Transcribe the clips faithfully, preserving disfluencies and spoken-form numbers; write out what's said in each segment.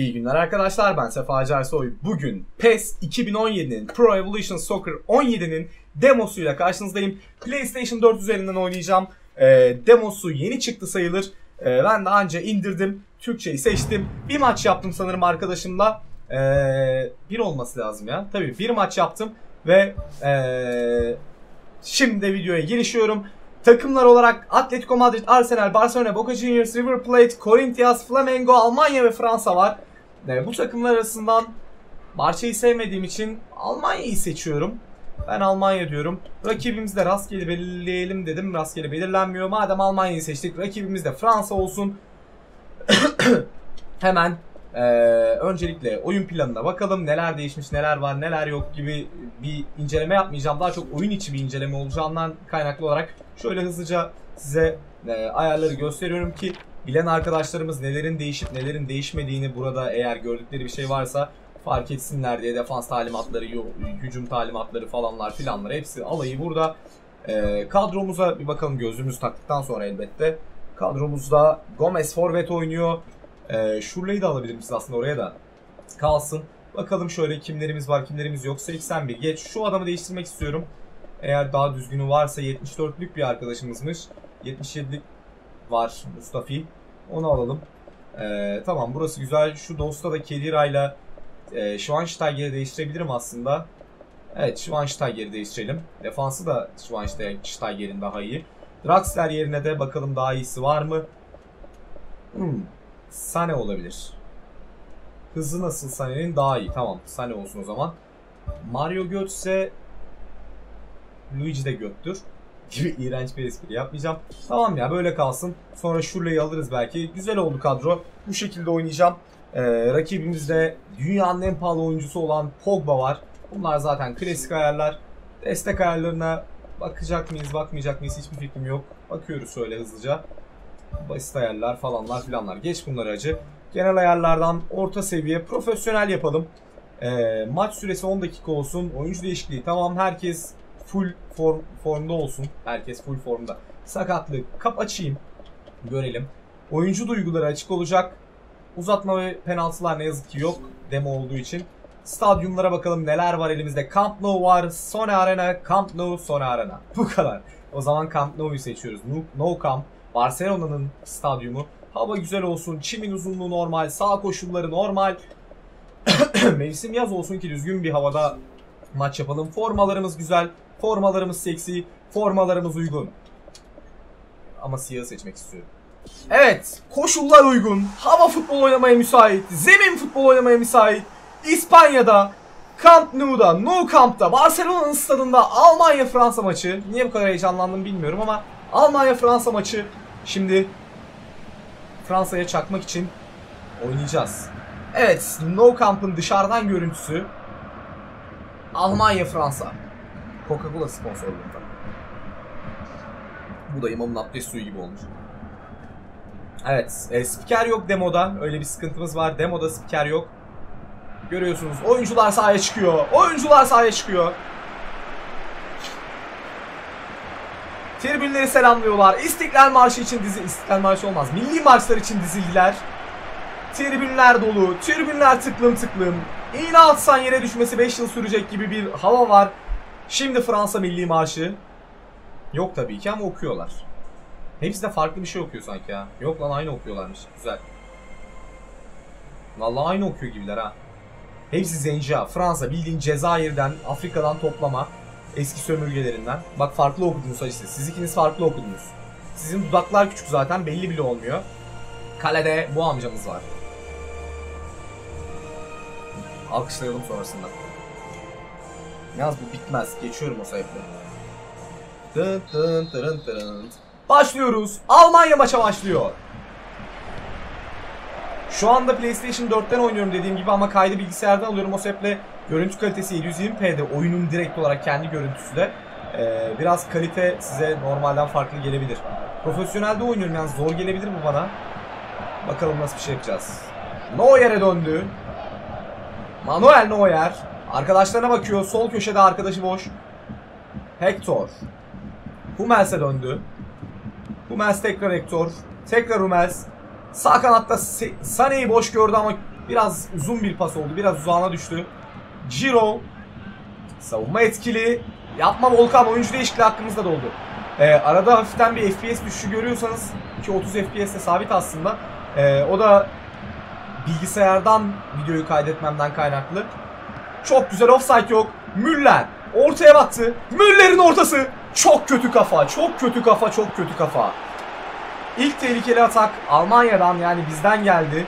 İyi günler arkadaşlar, ben Sefa Acarsoy. Bugün PES iki bin on yedi'nin Pro Evolution Soccer on yedi'nin demosuyla karşınızdayım. PlayStation dört üzerinden oynayacağım. E, demosu yeni çıktı sayılır. E, ben de anca indirdim. Türkçeyi seçtim. Bir maç yaptım sanırım arkadaşımla. E, bir olması lazım ya. Tabii bir maç yaptım ve e, şimdi de videoya girişiyorum. Takımlar olarak Atletico Madrid, Arsenal, Barcelona, Boca Juniors, River Plate, Corinthians, Flamengo, Almanya ve Fransa var. Evet, bu takımlar arasından Barça'yı sevmediğim için Almanya'yı seçiyorum. Ben Almanya diyorum. Rakibimiz de rastgele belirleyelim dedim. Rastgele belirlenmiyor. Madem Almanya'yı seçtik, rakibimiz de Fransa olsun. Hemen e, öncelikle oyun planına bakalım. Neler değişmiş, neler var, neler yok gibi bir inceleme yapmayacağım. Daha çok oyun içi bir inceleme olacağından kaynaklı olarak şöyle hızlıca size e, ayarları gösteriyorum ki bilen arkadaşlarımız nelerin değişip nelerin değişmediğini burada eğer gördükleri bir şey varsa fark etsinler diye. Defans talimatları, hücum talimatları falanlar filanlar hepsi alayı burada. E, kadromuza bir bakalım gözümüz taktıktan sonra elbette. Kadromuzda Gomez forvet oynuyor. E, Şurayı da alabilir misiniz aslında, oraya da kalsın. Bakalım şöyle kimlerimiz var kimlerimiz yok. seksen bir geç, şu adamı değiştirmek istiyorum. Eğer daha düzgünü varsa yetmiş dörtlük bir arkadaşımızmış. yetmiş yedilik var Mustafi. Onu alalım. Ee, tamam, burası güzel. Şu dosta da Kedira'yla e, Schweinsteiger'i değiştirebilirim aslında. Evet, Schweinsteiger'i değiştirelim. Defansı da Schweinsteiger'in daha iyi. Draxler yerine de bakalım daha iyisi var mı? Hmm, Sane olabilir. Hızı nasıl Sane'nin? Daha iyi. Tamam, Sane olsun o zaman. Mario Götze, Luigi de Göktür gibi iğrenç bir espri yapmayacağım. Tamam ya, böyle kalsın. Sonra şurayı alırız belki. Güzel oldu kadro. Bu şekilde oynayacağım. Ee, rakibimizde dünyanın en pahalı oyuncusu olan Pogba var. Bunlar zaten klasik ayarlar. Destek ayarlarına bakacak mıyız, bakmayacak mıyız hiçbir fikrim yok. Bakıyoruz şöyle hızlıca. Basit ayarlar falanlar filanlar. Geç bunları acı. Genel ayarlardan orta seviye profesyonel yapalım. Ee, maç süresi on dakika olsun. Oyuncu değişikliği tamam. Herkes full form, formda olsun. Herkes full formda. Sakatlık kap açayım. Görelim. Oyuncu duyguları açık olacak. Uzatma ve penaltılar ne yazık ki yok. Demo olduğu için. Stadyumlara bakalım neler var elimizde. Camp Nou var. Sona Arena. Camp Nou, Sona Arena. Bu kadar. O zaman Camp Nou'yu seçiyoruz. Nou Camp. Barcelona'nın stadyumu. Hava güzel olsun. Çimin uzunluğu normal. Sağ koşulları normal. Mevsim yaz olsun ki düzgün bir havada maç yapalım. Formalarımız güzel. Formalarımız seksi, formalarımız uygun. Ama siyahı seçmek istiyorum. Evet, koşullar uygun. Hava futbol oynamaya müsait. Zemin futbol oynamaya müsait. İspanya'da, Camp Nou'da, Nou Camp'ta, Barcelona'nın stadında Almanya-Fransa maçı. Niye bu kadar heyecanlandım bilmiyorum ama Almanya-Fransa maçı. Şimdi Fransa'ya çakmak için oynayacağız. Evet, Nou Camp'ın dışarıdan görüntüsü. Almanya-Fransa. Coca-Cola sponsorluğunda. Bu da imamın abdest suyu gibi olmuş. Evet. E, spiker yok demoda. Öyle bir sıkıntımız var. Demoda spiker yok. Görüyorsunuz. Oyuncular sahaya çıkıyor. Oyuncular sahaya çıkıyor. Tribünleri selamlıyorlar. İstiklal Marşı için dizi... İstiklal Marşı olmaz. Milli Marşlar için dizildiler. Tribünler dolu. Tribünler tıklım tıklım. İğne atsan yere düşmesi beş yıl sürecek gibi bir hava var. Şimdi Fransa Milli Marşı. Yok tabii ki ama okuyorlar. Hepsi de farklı bir şey okuyor sanki ya. Yok lan, aynı okuyorlarmış. Güzel. Vallahi aynı okuyor gibiler ha. Hepsi Zenca. Fransa bildiğin Cezayir'den, Afrika'dan toplama. Eski sömürgelerinden. Bak farklı okudunuz acısı. Siz ikiniz farklı okudunuz. Sizin dudaklar küçük zaten, belli bile olmuyor. Kalede bu amcamız var. Alkışlayalım sonrasında. Yalnız bu bitmez. Geçiyorum o sayfayı. Tın tın tırın tırın. Başlıyoruz. Almanya maça başlıyor. Şu anda PlayStation dört'ten oynuyorum dediğim gibi ama kaydı bilgisayardan alıyorum. O sebeple görüntü kalitesi yedi yüz yirmi pi'de. Oyunun direkt olarak kendi görüntüsü de. Ee, biraz kalite size normalden farklı gelebilir. Profesyonelde oynuyorum yani, zor gelebilir bu bana. Bakalım nasıl bir şey yapacağız. Neuer'e döndü. Manuel Neuer. Arkadaşlarına bakıyor. Sol köşede arkadaşı boş. Hector. Hummels'e döndü. Hummels tekrar Hector. Tekrar Hummels. Sağ kanatta Sane'yi boş gördü ama Biraz uzun bir pas oldu. Biraz uzağına düştü. Giro. Savunma etkili. Yapma Volkan. Oyuncu değişikliği hakkımızda da oldu. Ee, arada hafiften bir F P S düşüşü görüyorsanız ki otuz F P S'te sabit aslında. Ee, o da bilgisayardan videoyu kaydetmemden kaynaklı. Çok güzel, offside yok. Müller ortaya baktı. Müller'in ortası. Çok kötü kafa. Çok kötü kafa. Çok kötü kafa. İlk tehlikeli atak Almanya'dan, yani bizden geldi.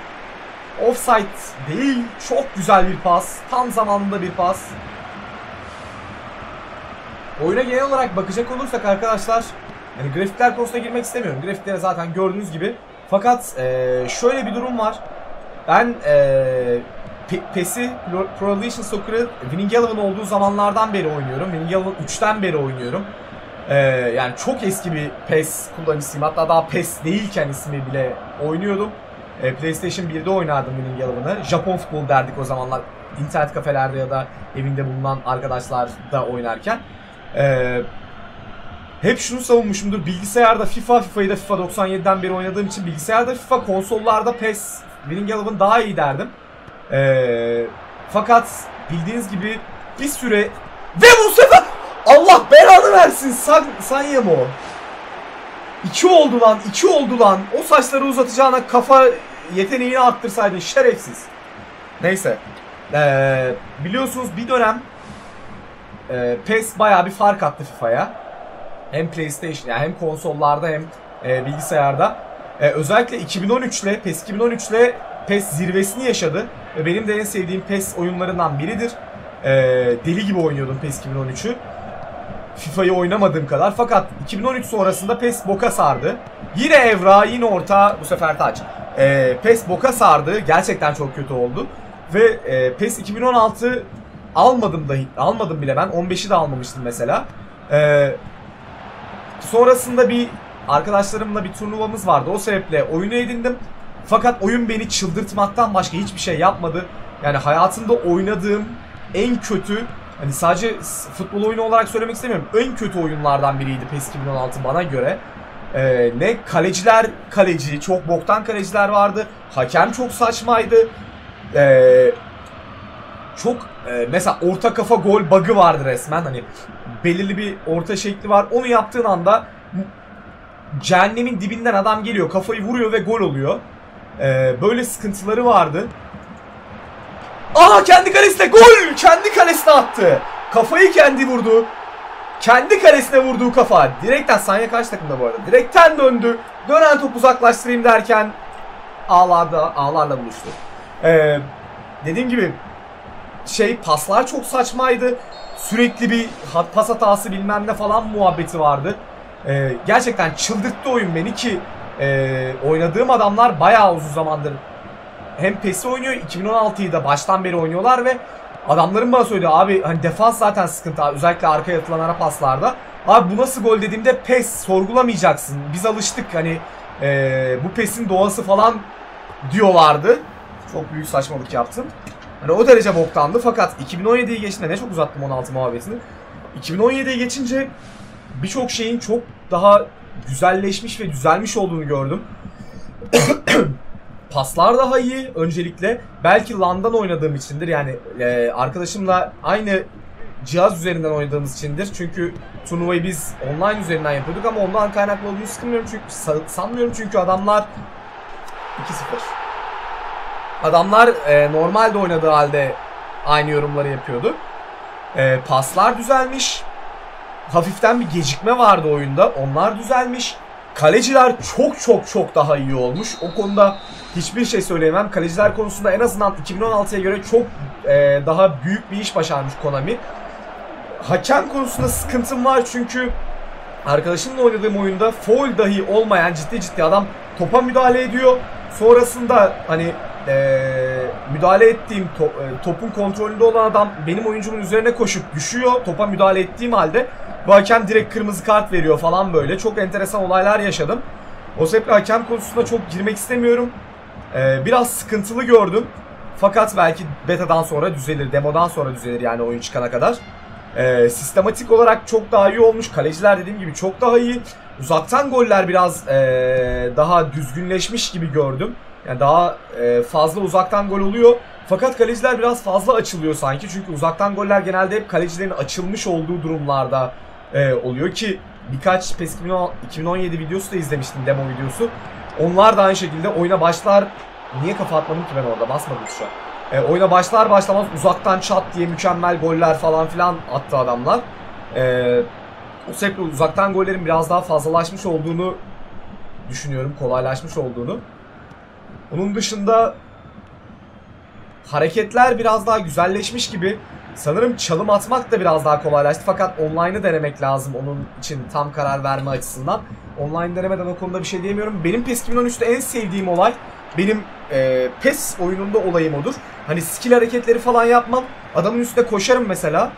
Offside değil. Çok güzel bir pas. Tam zamanında bir pas. Oyuna genel olarak bakacak olursak arkadaşlar, yani grafikler konusuna girmek istemiyorum. Grafikleri zaten gördüğünüz gibi. Fakat ee, şöyle bir durum var. Ben ee, P E S'i Pro Evolution Soccer'ı Winning Eleven olduğu zamanlardan beri oynuyorum. Winning Eleven üçten beri oynuyorum. Ee, yani çok eski bir P E S kullanıcısıyım. Hatta daha P E S değilken ismi bile oynuyordum. Ee, PlayStation birde oynardım Winning Eleven'ı. Japon futbolu derdik o zamanlar. İnternet kafelerde ya da evinde bulunan arkadaşlar da oynarken. Ee, hep şunu savunmuşumdur. Bilgisayarda FIFA, FIFA'yı da FIFA doksan yediden beri oynadığım için bilgisayarda FIFA, konsollarda P E S, Winning Eleven daha iyi derdim. Ee, fakat bildiğiniz gibi bir süre ve bu sefer Allah belanı versin San, Sane mi o? İki oldu lan, iki oldu lan. O saçları uzatacağına kafa yeteneğini arttırsaydın şerefsiz. Neyse. Ee, biliyorsunuz bir dönem e, P E S bayağı bir fark attı FIFA'ya. Hem PlayStation, yani hem konsollarda hem e, bilgisayarda. E, özellikle iki bin on üçle P E S iki bin on üçle P E S zirvesini yaşadı. Benim de en sevdiğim P E S oyunlarından biridir. Ee, deli gibi oynuyordum P E S iki bin on üçü. FIFA'yı oynamadığım kadar. Fakat iki bin on üç sonrasında P E S boka sardı. Yine Evra, yine orta, bu sefer taç. Ee, P E S boka sardı. Gerçekten çok kötü oldu. Ve e, P E S iki bin on altı almadım da almadım bile ben. on beşi de almamıştım mesela. Ee, sonrasında bir arkadaşlarımla bir turnuvamız vardı. O sebeple oyunu edindim. Fakat oyun beni çıldırtmaktan başka hiçbir şey yapmadı. Yani hayatımda oynadığım en kötü, hani sadece futbol oyunu olarak söylemek istemiyorum, en kötü oyunlardan biriydi P E S iki bin on altı bana göre. Ee, ne kaleciler kaleci, çok boktan kaleciler vardı. Hakem çok saçmaydı. Ee, çok e, mesela orta kafa gol bug'ı vardı resmen. Hani belirli bir orta şekli var. Onu yaptığın anda cehennemin dibinden adam geliyor, kafayı vuruyor ve gol oluyor. Ee, böyle sıkıntıları vardı. Aha, kendi kalesine gol! Kendi kalesine attı. Kafayı kendi vurdu. Kendi kalesine vurduğu kafa. Direkten, Sanya karşı takımda bu arada. Direkten döndü. Dönen top uzaklaştırayım derken ağlarda, ağlarla buluştu. Ee, dediğim gibi şey, paslar çok saçmaydı. Sürekli bir pas hatası bilmem ne falan muhabbeti vardı. Ee, gerçekten çıldırttı oyun beni ki Ee, oynadığım adamlar bayağı uzun zamandır hem P E S'i oynuyor, iki bin on altıyı da baştan beri oynuyorlar ve adamların bana söyledi abi, hani defans zaten sıkıntı abi, özellikle arkaya atılan ara paslarda. Abi bu nasıl gol dediğimde P E S sorgulamayacaksın, biz alıştık hani ee, bu P E S'in doğası falan diyorlardı. Çok büyük saçmalık yaptım. Hani o derece boktandı. Fakat iki bin on yediyi geçince, ne çok uzattım on altı muhabbetini, iki bin on yediye geçince birçok şeyin çok daha güzelleşmiş ve düzelmiş olduğunu gördüm. Paslar daha iyi öncelikle. Belki LAN'dan oynadığım içindir. Yani e, arkadaşımla aynı cihaz üzerinden oynadığımız içindir. Çünkü turnuvayı biz online üzerinden yapıyorduk ama ondan kaynaklı olduğunu sıkılmıyorum çünkü sanmıyorum çünkü adamlar iki sıfır. Adamlar e, normalde oynadığı halde aynı yorumları yapıyordu. E, paslar düzelmiş. Hafiften bir gecikme vardı oyunda. Onlar düzelmiş. Kaleciler çok çok çok daha iyi olmuş. O konuda hiçbir şey söyleyemem. Kaleciler konusunda en azından iki bin on altıya göre çok e, daha büyük bir iş başarmış Konami. Hakem konusunda sıkıntım var çünkü arkadaşımla oynadığım oyunda faul dahi olmayan, ciddi ciddi adam topa müdahale ediyor. Sonrasında hani e, müdahale ettiğim top, e, topun kontrolünde olan adam benim oyuncumun üzerine koşup düşüyor topa müdahale ettiğim halde. Bu hakem direkt kırmızı kart veriyor falan böyle. Çok enteresan olaylar yaşadım. O sebeple hakem konusunda çok girmek istemiyorum. Ee, biraz sıkıntılı gördüm. Fakat belki betadan sonra düzelir. Demodan sonra düzelir yani, oyun çıkana kadar. Ee, sistematik olarak çok daha iyi olmuş. Kaleciler dediğim gibi çok daha iyi. Uzaktan goller biraz ee, daha düzgünleşmiş gibi gördüm. Yani daha fazla uzaktan gol oluyor. Fakat kaleciler biraz fazla açılıyor sanki. Çünkü uzaktan goller genelde hep kalecilerin açılmış olduğu durumlarda oluyor ki birkaç PES iki bin on yedi videosu da izlemiştim, demo videosu. Onlar da aynı şekilde oyuna başlar... Niye kafa atmadım ki ben orada? Basmadım şu an. E, oyuna başlar başlamaz uzaktan çat diye mükemmel goller falan filan attı adamlar. E, o sebeple uzaktan gollerin biraz daha fazlalaşmış olduğunu düşünüyorum. Kolaylaşmış olduğunu. Onun dışında hareketler biraz daha güzelleşmiş gibi. Sanırım çalım atmak da biraz daha kolaylaştı. Fakat online'ı denemek lazım onun için tam karar verme açısından. Online denemeden o konuda bir şey diyemiyorum. Benim PES iki bin on üçte en sevdiğim olay, benim e, PES oyununda olayım odur. Hani skill hareketleri falan yapmam. Adamın üstüne koşarım mesela.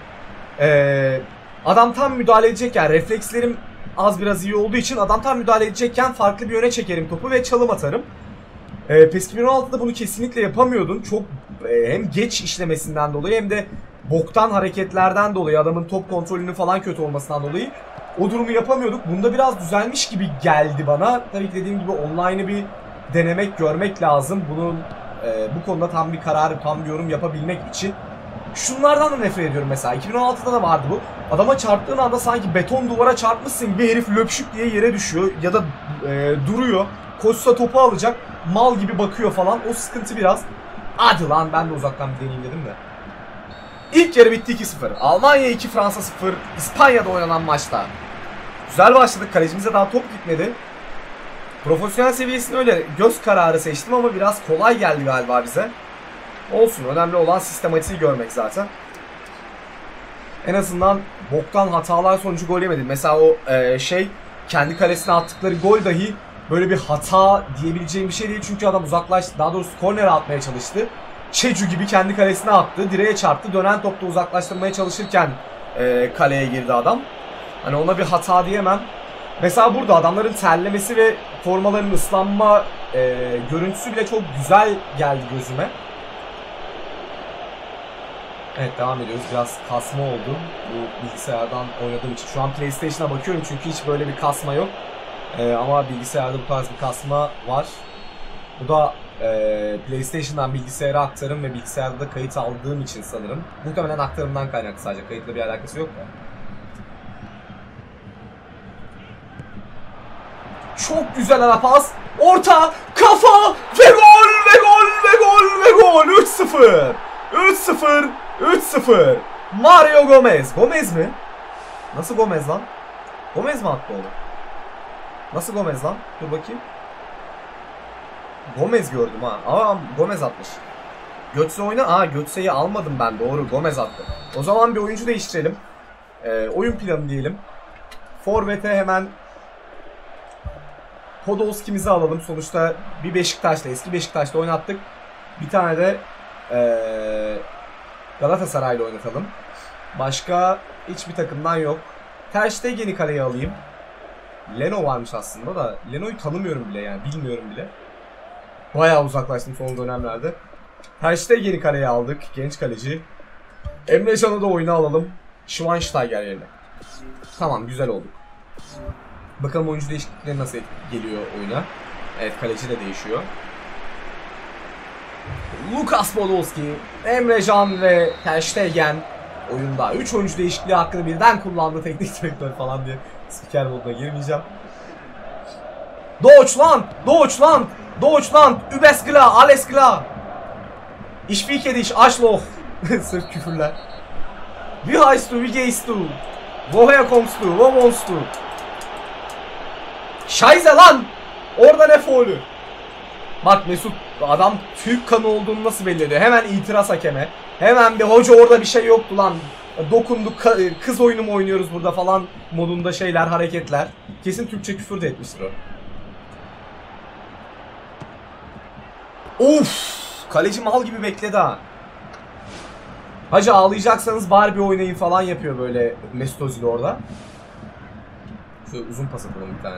E, adam tam müdahale edecekken, reflekslerim az biraz iyi olduğu için adam tam müdahale edecekken farklı bir yöne çekerim topu ve çalım atarım. E, PES iki bin on altıda bunu kesinlikle yapamıyordum. Çok e, hem geç işlemesinden dolayı hem de boktan hareketlerden dolayı, adamın top kontrolünün falan kötü olmasından dolayı o durumu yapamıyorduk. Bunda biraz düzelmiş gibi geldi bana. Tabii ki dediğim gibi online'ı bir denemek, görmek lazım. Bunun e, bu konuda tam bir karar, tam bir yorum yapabilmek için. Şunlardan da nefret ediyorum mesela. iki bin on altıda da vardı bu. Adama çarptığın anda sanki beton duvara çarpmışsın bir herif löpşük diye yere düşüyor ya da e, duruyor. Koşsa topu alacak. Mal gibi bakıyor falan. O sıkıntı biraz. Hadi lan ben de uzaktan bir deneyeyim dedim de. İlk yarı bitti iki sıfır. Almanya iki, Fransa sıfır. İspanya'da oynanan maçta. Güzel başladık. Kalecimize daha top gitmedi. Profesyonel seviyesinde öyle göz kararı seçtim ama biraz kolay geldi galiba bize. Olsun, önemli olan sistematiği görmek zaten. En azından boktan hatalar sonucu gol yemedi. Mesela o e, şey, kendi kalesine attıkları gol dahi böyle bir hata diyebileceğim bir şey değil. Çünkü adam uzaklaştı, daha doğrusu kornere atmaya çalıştı. Çecu gibi kendi kalesine attı, direğe çarptı. Dönen topta uzaklaştırmaya çalışırken e, kaleye girdi adam. Hani ona bir hata diyemem. Mesela burada adamların terlemesi ve formaların ıslanma e, görüntüsü bile çok güzel geldi gözüme. Evet, devam ediyoruz. Biraz kasma oldu bu bilgisayardan oynadığım için. Şu an PlayStation'a bakıyorum çünkü hiç böyle bir kasma yok. E, ama bilgisayarda bu tarz bir kasma var. Bu da e, PlayStation'dan bilgisayara aktarım ve bilgisayarda da kayıt aldığım için sanırım. Muhtemelen aktarımdan kaynaklı, sadece kayıtla bir alakası yok da. Çok güzel ara pas, orta, kafa ve gol ve gol ve gol ve gol. Üç sıfır üç sıfır üç sıfır. Mario Gomez. Gomez mi? Nasıl Gomez lan? Gomez mi attı oğlum? Nasıl Gomez lan? Dur bakayım. Gomez gördüm ha. Aa, Gomez atmış. Götze oyna. Aa, Götze'yi almadım ben, doğru, Gomez attı. O zaman bir oyuncu değiştirelim. ee, Oyun planı diyelim. Forvet'e hemen Podolski'mizi alalım. Sonuçta bir Beşiktaş'la, eski Beşiktaş'la oynattık. Bir tane de ee, Galatasaray'la oynatalım. Başka hiçbir takımdan yok. Ter Stegen'i kaleye alayım. Leno varmış aslında da. Leno'yu tanımıyorum bile yani. Bilmiyorum bile. Bayağı uzaklaştım son dönemlerde. Ter Stegen'i kaleye aldık. Genç kaleci. Emre Can'ı da oyuna alalım. Schweinsteiger yerine. Tamam, güzel olduk. Bakalım oyuncu değişiklikleri nasıl geliyor oyuna. Evet, kaleci de değişiyor. Lucas Podolski, Emre Can ve Ter Stegen oyunda. üç oyuncu değişikliği hakkını birden kullandı teknik direktör falan diye spiker moduna girmeyeceğim. Deutschland, Deutschland, Deutschland, Übeskla, Aleskla. Ich ficke dich, Arschloch. Sırf küfürler. Wie heißt du, wie gehst du? Woher kommst du, wo wohnst du? Şayze lan! Orada ne faulü? Bak Mesut, adam Türk kanı olduğunu nasıl belli ediyor? Hemen itiraz hakeme. Hemen bir hoca orada bir şey yoktu lan. Dokunduk, kız oyunu mu oynuyoruz burada falan modunda şeyler, hareketler. Kesin Türkçe küfür de etmiştir o. Of! Kaleci mal gibi bekledi ha. Hacı ağlayacaksanız bari bir oynayın falan yapıyor böyle Mesut Özil orada. Uzun pas atalım bir tane.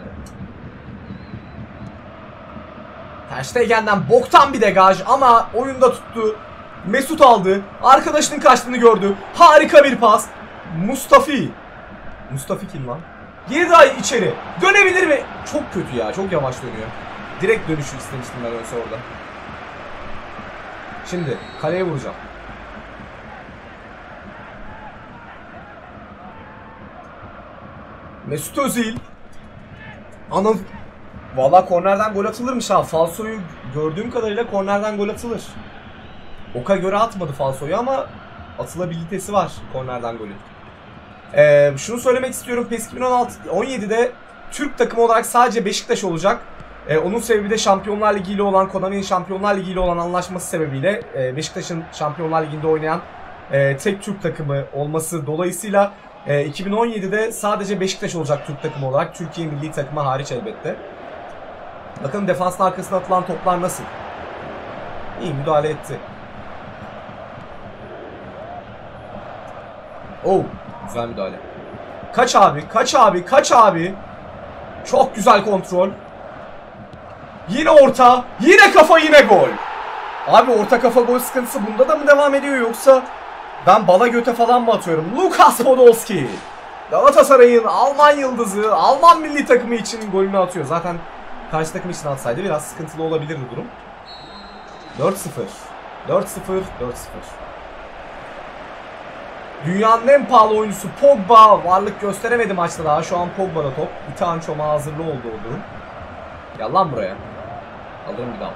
Ter Stegen'den boktan bir degaj ama oyunda tuttu. Mesut aldı. Arkadaşının kaçtığını gördü. Harika bir pas. Mustafi. Mustafi kim lan? Geri daha içeri. Dönebilir mi? Çok kötü ya. Çok yavaş dönüyor. Direkt dönüşü istemiştim ben öyleyse orada. Şimdi kaleye vuracağım. Mesut Özil. Anam. Valla kornerden gol atılırmış ha. Falso'yu gördüğüm kadarıyla kornerden gol atılır. Oka göre atmadı Falso'yu ama atılabilitesi var kornerden golün. Ee, şunu söylemek istiyorum. PES iki bin on altı on yedi'de Türk takımı olarak sadece Beşiktaş olacak. Ee, onun sebebi de Şampiyonlar Ligi ile olan, Konami'nin Şampiyonlar Ligi ile olan anlaşması sebebiyle e, Beşiktaş'ın Şampiyonlar Ligi'nde oynayan e, tek Türk takımı olması dolayısıyla e, iki bin on yedi'de sadece Beşiktaş olacak Türk takımı olarak. Türkiye milli takımı hariç elbette. Bakın defansın arkasına atılan toplar nasıl? İyi müdahale etti. Oh, güzel müdahale. Kaç abi, kaç abi, kaç abi. Çok güzel kontrol. Yine orta, yine kafa, yine gol. Abi orta kafa gol sıkıntısı bunda da mı devam ediyor yoksa ben bala göte falan mı atıyorum? Lukas Podolski. Galatasaray'ın Alman yıldızı, Alman milli takımı için golünü atıyor. Zaten karşı takım için atsaydı biraz sıkıntılı olabilirdi durum. dört sıfır, dört sıfır, dört sıfır. Dünyanın en pahalı oyuncusu Pogba. Varlık gösteremedi maçta daha. Şu an Pogba'da top. İtançoma hazırlı oldu o durum. Yalan buraya. Alırım bir daha.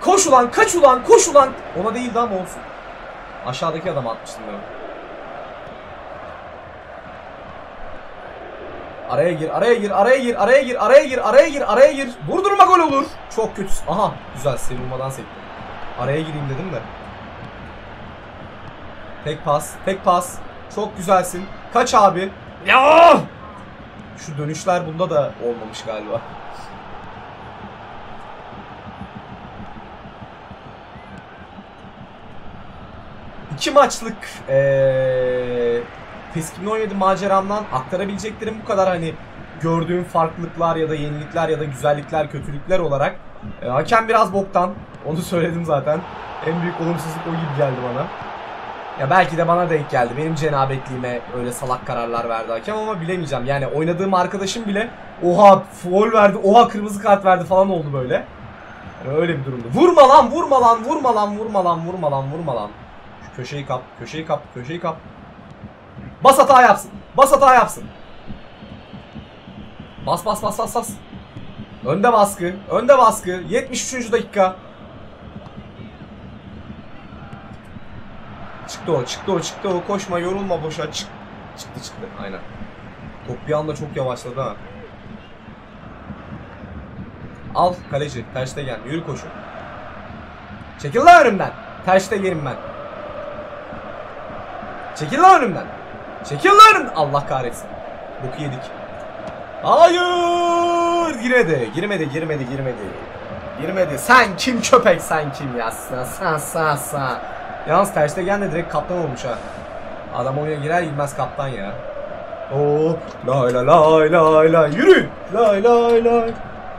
Koş ulan, kaç ulan, koş ulan. Ona değildi ama olsun. Aşağıdaki adam atmıştım ben. Araya gir, araya gir, araya gir, araya gir, araya gir, araya gir, araya gir. Vurdurma gol olur. Çok kötü. Aha, güzel sevilmadan sektim. Araya gireyim dedim de. Tek pas, tek pas. Çok güzelsin. Kaç abi. Ya! Şu dönüşler bunda da olmamış galiba. İki maçlık ee, PES iki bin on yedi maceramdan aktarabileceklerim bu kadar. Hani gördüğüm farklılıklar ya da yenilikler ya da güzellikler, kötülükler olarak. E, hakem biraz boktan. Onu söyledim zaten. En büyük olumsuzluk o gibi geldi bana. Ya belki de bana denk geldi. Benim cenabetliğime öyle salak kararlar verdi hakem ama bilemeyeceğim. Yani oynadığım arkadaşım bile oha foul verdi, oha kırmızı kart verdi falan oldu böyle. Yani öyle bir durumda. Vurma lan, vurma lan, vurma lan, vurma lan, vurma lan, vurma lan. Şu köşeyi kap, köşeyi kap, köşeyi kap. Bas hata yapsın, bas hata yapsın. Bas bas bas bas bas. Önde baskı, önde baskı. yetmiş üçüncü dakika. Çıktı o, çıktı o, çıktı o. Koşma, yorulma boşa. Çık. Çıktı, çıktı. Aynen. Top bir anda çok yavaşladı ha. Al kaleci. Ter Stegen. Yürü koşu. Çekil lan önümden. Ter Stegen'im ben. Çekil lan önümden. Çekil lan önümden. Allah kahretsin. Boku yedik. Hayır. Girmedi. Girmedi, girmedi, girmedi. Girmedi. Sen kim köpek? Sen kim ya? Sen, sen, sen, sen. Yalnız Ter Stegen de direkt kaptan olmuş ha. Adam oyuna girer girmez kaptan ya. Oo, lay lay lay lay lay. Yürü. Lay lay lay.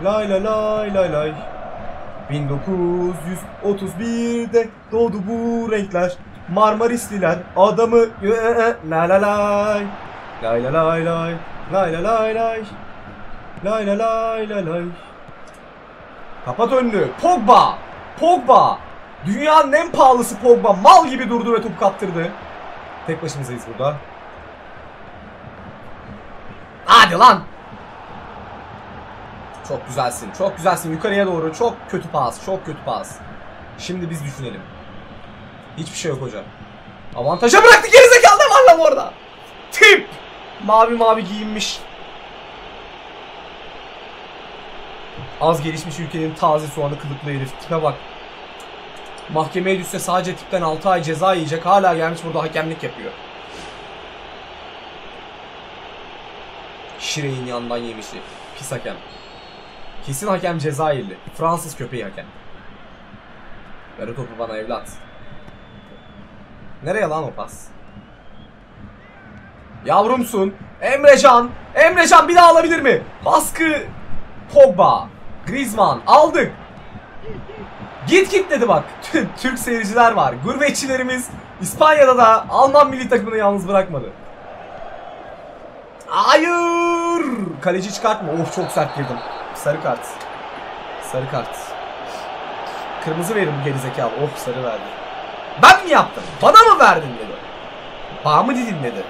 Lay lay lay lay lay. bin dokuz yüz otuz bir'de doğdu bu renkler. Marmarisliler adamı lay lay lay. Lay lay lay lay. Lay lay lay lay. Lay lay lay lay lay. Kapat önünü. Pogba. Pogba. Dünyanın en pahalısı Pogba mal gibi durdu ve topu kaptırdı. Tek başımızayız burada. Hadi lan. Çok güzelsin. Çok güzelsin. Yukarıya doğru. Çok kötü pas. Çok kötü pas. Şimdi biz düşünelim. Hiçbir şey yok hocam. Avantaja bıraktı. Gerizekalı ne var lan orada? Tip. Mavi mavi giyinmiş. Az gelişmiş ülkenin taze soğanı kılıklı herif. Tipe bak. Mahkemeye düşse sadece tipten altı ay ceza yiyecek. Hala gelmiş burada hakemlik yapıyor. Şire'nin yandan yemişi. Pis hakem. Kesin hakem Cezayirli. Fransız köpeği hakem. Ver o topu bana evlat. Nereye lan o pas? Yavrumsun. Emre Can. Emre Can bir daha alabilir mi? Baskı. Pogba. Griezmann. Aldık. Git git dedi bak. Türk seyirciler var. Gurbetçilerimiz İspanya'da da Alman milli takımını yalnız bırakmadı. Hayır. Kaleci çıkartma. Of çok sert girdim. Sarı kart. Sarı kart. Kırmızı verin bu gerizekalı. Oh, sarı verdi. Ben mi yaptım? Bana mı verdin dedi. Bağ mı dedin dedi.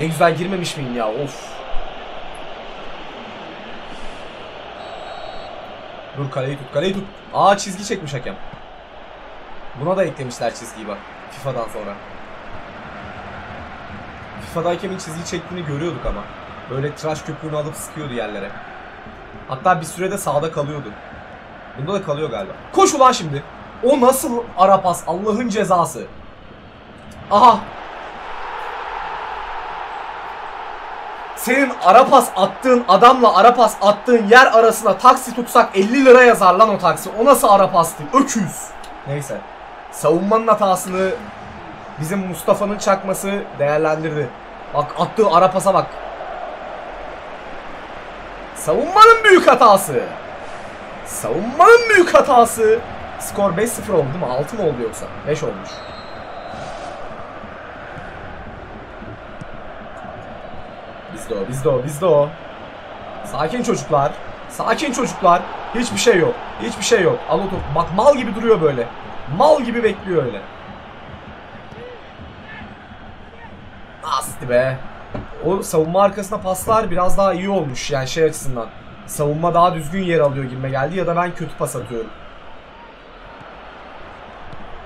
Ne güzel girmemiş miyim ya? Of. Dur, kaleyi tut, kaleyi tut. Aa, çizgi çekmiş hakem. Buna da eklemişler çizgiyi bak. FIFA'dan sonra. FIFA'da hakemin çizgi çektiğini görüyorduk ama. Böyle tıraş köpüğünü alıp sıkıyordu yerlere. Hatta bir sürede sağda kalıyordu. Bunda da kalıyor galiba. Koş ulan şimdi. O nasıl ara pas? Allah'ın cezası. Aha. Senin ara pas attığın adamla ara pas attığın yer arasına taksi tutsak elli lira yazar lan o taksi. O nasıl ara pastı? Öküz. Neyse. Savunmanın hatasını bizim Mustafa'nın çakması değerlendirdi. Bak attığı ara pasa bak. Savunmanın büyük hatası. Savunmanın büyük hatası. Skor beş sıfır oldu değil mi? altı mı oldu yoksa? beş olmuş. Bizde o, bizde o, bizde o. Sakin çocuklar. Sakin çocuklar. Hiçbir şey yok. Hiçbir şey yok. Al otur. Bak mal gibi duruyor böyle. Mal gibi bekliyor öyle. Nasıl be. O savunma arkasına paslar biraz daha iyi olmuş yani şey açısından. Savunma daha düzgün yer alıyor gibime geldi ya da ben kötü pas atıyorum.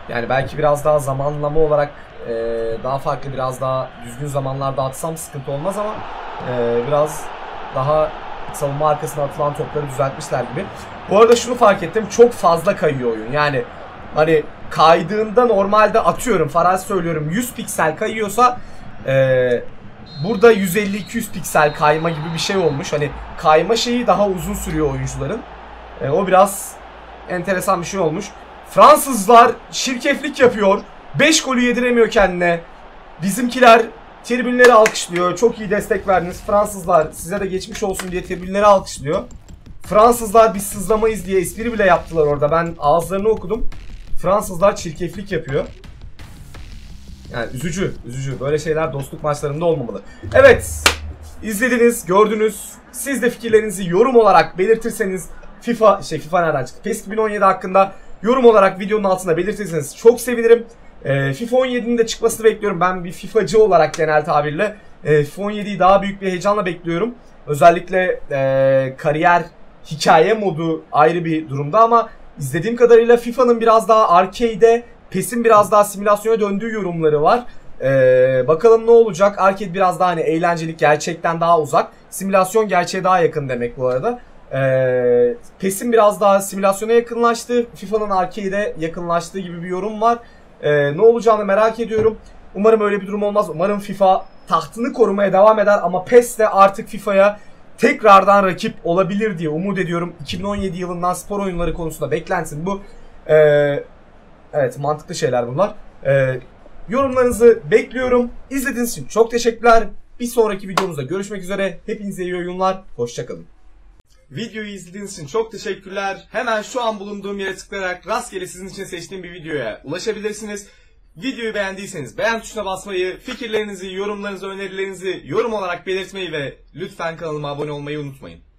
Yani belki biraz daha zamanlama olarak e, daha farklı biraz daha düzgün zamanlarda atsam sıkıntı olmaz ama e, biraz daha savunma arkasına atılan topları düzeltmişler gibi. Bu arada şunu fark ettim, çok fazla kayıyor oyun yani. Hani kaydığında normalde atıyorum faraz söylüyorum yüz piksel kayıyorsa e, burada yüz elli iki yüz piksel kayma gibi bir şey olmuş. Hani kayma şeyi daha uzun sürüyor oyuncuların. E, o biraz enteresan bir şey olmuş. Fransızlar şirkeflik yapıyor. beş golü yediremiyor kendine. Bizimkiler tribünleri alkışlıyor. Çok iyi destek verdiniz. Fransızlar size de geçmiş olsun diye tribünleri alkışlıyor. Fransızlar biz sızlamayız diye espri bile yaptılar orada. Ben ağızlarını okudum. Fransızlar çirkeflik yapıyor. Yani üzücü, üzücü. Böyle şeyler dostluk maçlarında olmamalı. Evet, izlediniz, gördünüz. Siz de fikirlerinizi yorum olarak belirtirseniz FIFA, şey FIFA nereden çıktı? PES iki bin on yedi hakkında yorum olarak videonun altında belirtirseniz çok sevinirim. E, FIFA on yedinin de çıkmasını bekliyorum. Ben bir FIFA'cı olarak genel tabirle e, FIFA on yediyi daha büyük bir heyecanla bekliyorum. Özellikle e, kariyer hikaye modu ayrı bir durumda ama izlediğim kadarıyla FIFA'nın biraz daha arcade'e, PES'in biraz daha simülasyona döndüğü yorumları var. Ee, bakalım ne olacak? Arcade biraz daha hani eğlencelik, gerçekten daha uzak. Simülasyon gerçeğe daha yakın demek bu arada. Ee, PES'in biraz daha simülasyona yakınlaştığı, FIFA'nın arcade'e yakınlaştığı gibi bir yorum var. Ee, ne olacağını merak ediyorum. Umarım öyle bir durum olmaz. Umarım FIFA tahtını korumaya devam eder ama PES de artık FIFA'ya tekrardan rakip olabilir diye umut ediyorum. iki bin on yedi yılından spor oyunları konusunda beklensin bu. Ee, Evet, mantıklı şeyler bunlar. Ee, yorumlarınızı bekliyorum. İzlediğiniz için çok teşekkürler. Bir sonraki videomuzda görüşmek üzere. Hepinize iyi oyunlar. Hoşçakalın. Videoyu izlediğiniz için çok teşekkürler. Hemen şu an bulunduğum yere tıklayarak rastgele sizin için seçtiğim bir videoya ulaşabilirsiniz. Videoyu beğendiyseniz beğen tuşuna basmayı, fikirlerinizi, yorumlarınızı, önerilerinizi yorum olarak belirtmeyi ve lütfen kanalıma abone olmayı unutmayın.